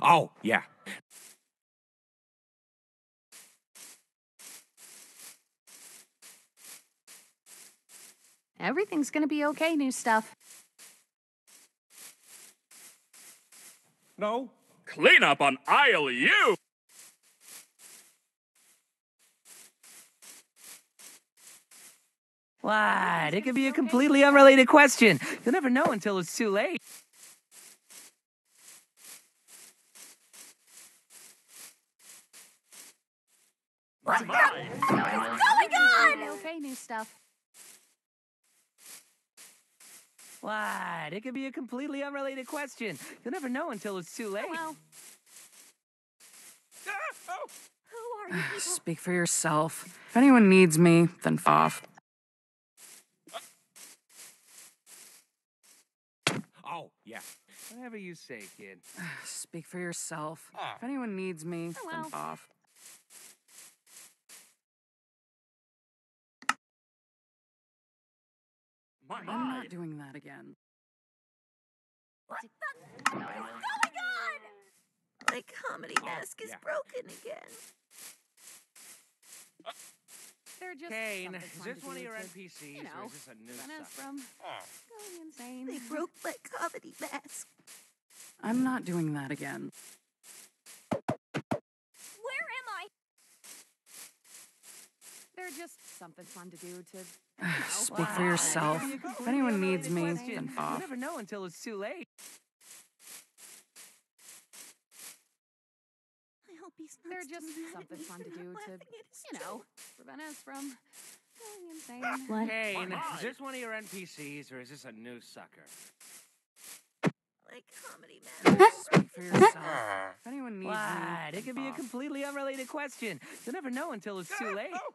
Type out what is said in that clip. Oh, yeah. Everything's gonna be okay, new stuff. No. Clean up on aisle U! What? It could be a completely unrelated question. You'll never know until it's too late. What's going on? Okay, new stuff. What? It could be a completely unrelated question. You'll never know until it's too late. Well. Who are you? Speak for yourself. If anyone needs me, then off. Oh, yeah. Whatever you say, kid. Speak for yourself. If anyone needs me, then off. I'm not doing that again. What's going on? My comedy mask is broken again. They're just Kane, is this one of your NPCs? You know, or is this a new stuff? From going insane. They broke my comedy mask. I'm not doing that again. They're just something fun to do to... Speak for yourself. If anyone needs me, then off. You'll never know until it's too late. I hope he's not. They're just something fun to do to, you know, prevent us from going insane. What? Hey, is this one of your NPCs, or is this a new sucker? Like comedy man. Speak for yourself. If anyone needs me, it could be a completely unrelated question. You'll never know until it's too late.